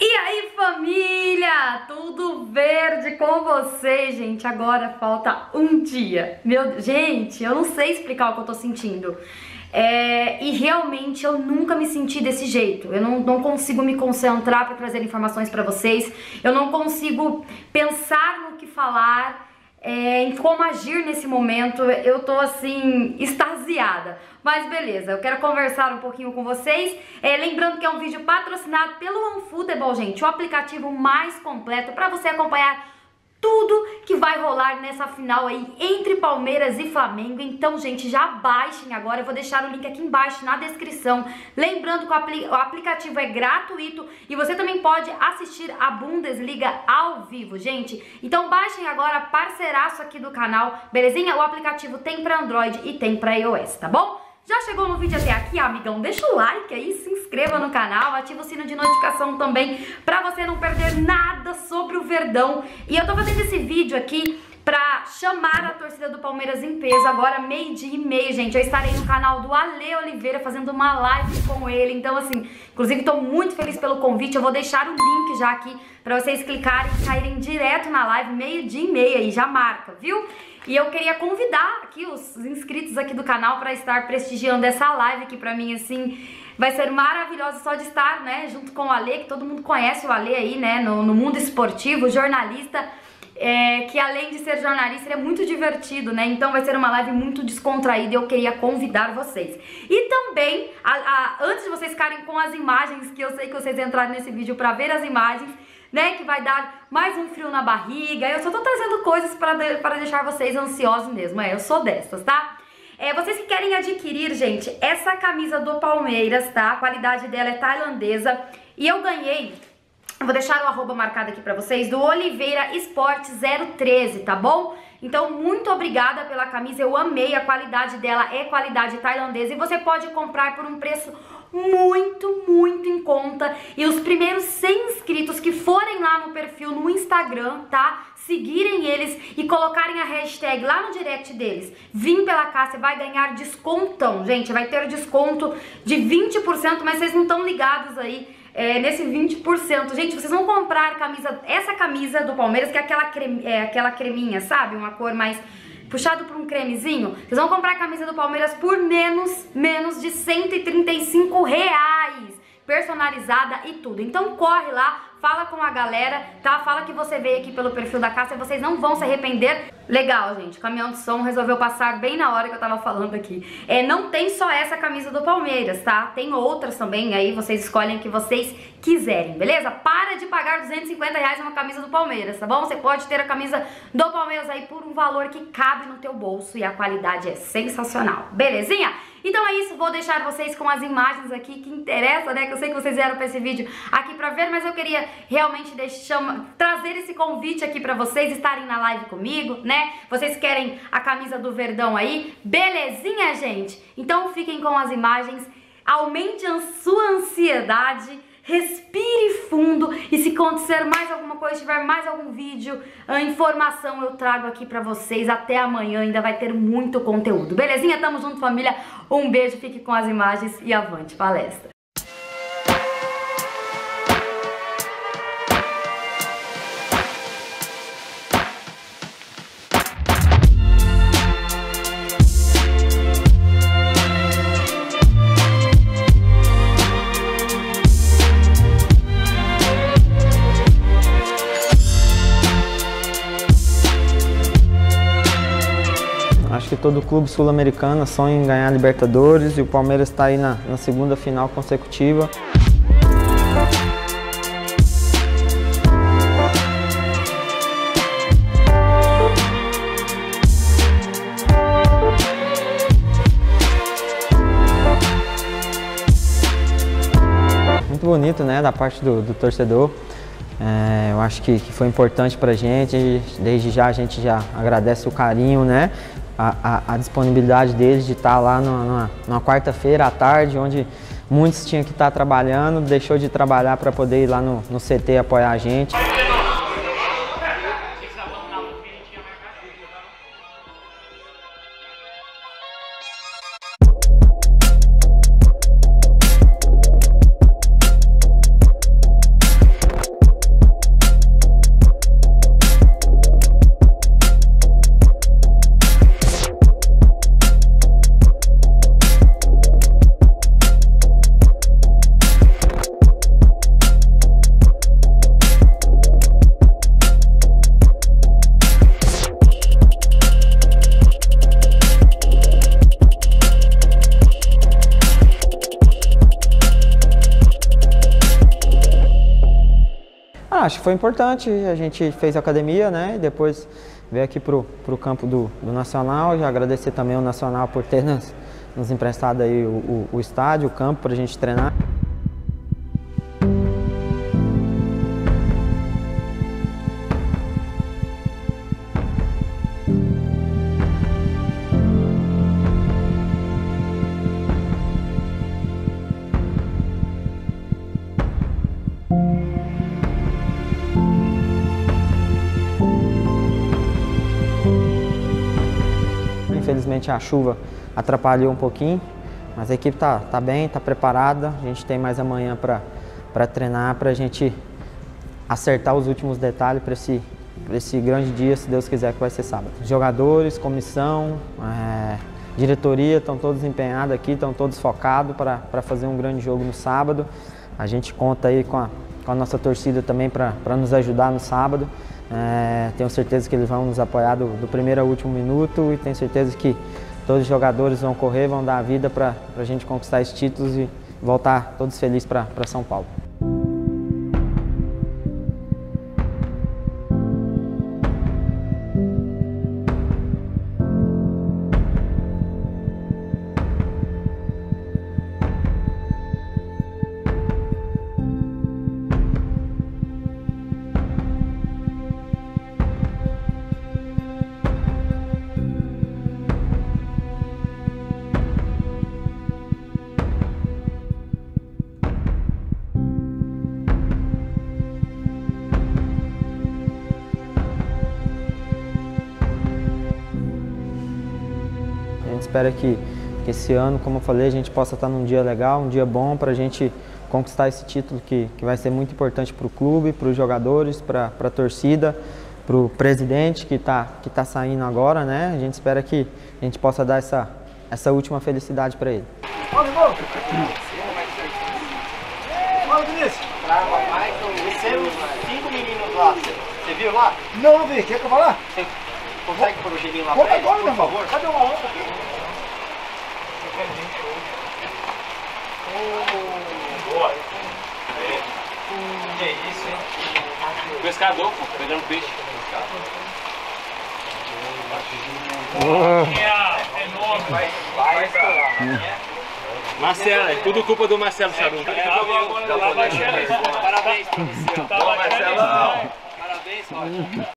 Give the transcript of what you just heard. E aí, família, tudo verde com vocês, gente? Agora falta um dia. Gente, eu não sei explicar o que eu tô sentindo. E realmente eu nunca me senti desse jeito. Eu não consigo me concentrar pra trazer informações pra vocês. Eu não consigo pensar no que falar, em como agir nesse momento. Eu tô assim, extasiada. Mas beleza, eu quero conversar um pouquinho com vocês. Lembrando que é um vídeo patrocinado pelo OneFootball, gente, o aplicativo mais completo pra você acompanhar tudo que vai rolar nessa final aí entre Palmeiras e Flamengo. Então, gente, já baixem agora. Eu vou deixar o link aqui embaixo na descrição. Lembrando que o aplicativo é gratuito e você também pode assistir a Bundesliga ao vivo, gente. Então, baixem agora, parceiraço aqui do canal, belezinha? O aplicativo tem pra Android e tem pra iOS, tá bom? Já chegou no vídeo até aqui, amigão? Deixa o like aí, se inscreva no canal, ativa o sino de notificação também pra você não perder nada sobre o Verdão. E eu tô fazendo esse vídeo aqui pra chamar a torcida do Palmeiras em peso agora, 12:30, gente. Eu estarei no canal do Alê Oliveira fazendo uma live com ele. Então, assim, inclusive tô muito feliz pelo convite. Eu vou deixar o link já aqui pra vocês clicarem e saírem direto na live, 12:30 aí, já marca, viu? E eu queria convidar aqui os inscritos aqui do canal pra estar prestigiando essa live, que pra mim, assim, vai ser maravilhosa só de estar, né, junto com o Alê, que todo mundo conhece o Alê aí, né, no mundo esportivo, jornalista, que além de ser jornalista, ele é muito divertido, né? Então vai ser uma live muito descontraída e eu queria convidar vocês. E também, antes de vocês ficarem com as imagens, que eu sei que vocês entraram nesse vídeo pra ver as imagens, né, que vai dar mais um frio na barriga. Eu só tô trazendo coisas para deixar vocês ansiosos mesmo, eu sou dessas, tá? Vocês que querem adquirir, gente, essa camisa do Palmeiras, tá? A qualidade dela é tailandesa e eu ganhei. Vou deixar o arroba marcado aqui pra vocês, do Oliveira Sports 013, tá bom? Então, muito obrigada pela camisa, eu amei, a qualidade dela é qualidade tailandesa e você pode comprar por um preço muito, muito em conta. E os primeiros 100 inscritos que forem lá no perfil no Instagram, tá? Seguirem eles e colocarem a hashtag lá no direct deles, vim pela Kassia, vai ganhar descontão, gente, vai ter desconto de 20%, mas vocês não estão ligados aí nesse 20%. Gente, vocês vão comprar camisa, essa camisa do Palmeiras, que é aquela creminha, sabe? Uma cor mais puxado por um cremezinho. Vocês vão comprar a camisa do Palmeiras por menos de R$135, personalizada e tudo. Então corre lá, fala com a galera, tá? Fala que você veio aqui pelo perfil da Kassia, vocês não vão se arrepender. Legal, gente, o caminhão de som resolveu passar bem na hora que eu tava falando aqui. Não tem só essa camisa do Palmeiras, tá? Tem outras também, aí vocês escolhem o que vocês quiserem, beleza? Para de pagar R$250 uma camisa do Palmeiras, tá bom? Você pode ter a camisa do Palmeiras aí por um valor que cabe no teu bolso e a qualidade é sensacional, belezinha? Então é isso, vou deixar vocês com as imagens aqui que interessa, né? Que eu sei que vocês vieram pra esse vídeo aqui pra ver, mas eu queria realmente trazer esse convite aqui pra vocês estarem na live comigo, né? Vocês querem a camisa do Verdão aí? Belezinha, gente? Então fiquem com as imagens, aumente a sua ansiedade, respire fundo e se acontecer mais alguma coisa, tiver mais algum vídeo, informação, eu trago aqui pra vocês. Até amanhã, ainda vai ter muito conteúdo. Belezinha? Tamo junto, família. Um beijo, fique com as imagens e avante palestra. Todo clube sul-americano sonha em ganhar Libertadores e o Palmeiras está aí na segunda final consecutiva. Muito bonito, né, da parte do torcedor. Eu acho que foi importante pra gente, desde já a gente já agradece o carinho, né? A disponibilidade deles de estar lá numa quarta-feira à tarde, onde muitos tinham que estar trabalhando, deixou de trabalhar para poder ir lá no CT apoiar a gente. acho que foi importante. A gente fez academia, né? E depois veio aqui pro campo do Nacional. Já agradecer também ao Nacional por ter nos emprestado aí o estádio, o campo para a gente treinar. Infelizmente a chuva atrapalhou um pouquinho, mas a equipe tá bem, tá preparada. A gente tem mais amanhã para treinar, para a gente acertar os últimos detalhes para esse grande dia, se Deus quiser, que vai ser sábado. Jogadores, comissão, diretoria estão todos empenhados aqui, estão todos focados para fazer um grande jogo no sábado. A gente conta aí com a nossa torcida também para nos ajudar no sábado. Tenho certeza que eles vão nos apoiar do primeiro ao último minuto e tenho certeza que todos os jogadores vão correr, vão dar a vida para a gente conquistar esses títulos e voltar todos felizes para São Paulo. Espero que esse ano, como eu falei, a gente possa estar num dia legal, um dia bom para a gente conquistar esse título que vai ser muito importante para o clube, para os jogadores, para a torcida, para o presidente que tá saindo agora, né? A gente espera que a gente possa dar essa última felicidade para ele. Vamos, gol! Vamos, Vinícius! Trava mais, recebemos 5 meninos lá. Você viu lá? Não vi, quer que eu vá lá? Você consegue pôr o gelinho lá para ele, por favor? Cadê uma outra aqui? Boa! Que isso, hein? Pescador, pô, pegando peixe. Vai escolar, né? Marcelo, é tudo culpa do Marcelo Charuto. Parabéns, Marcelo. Parabéns, Marcelo.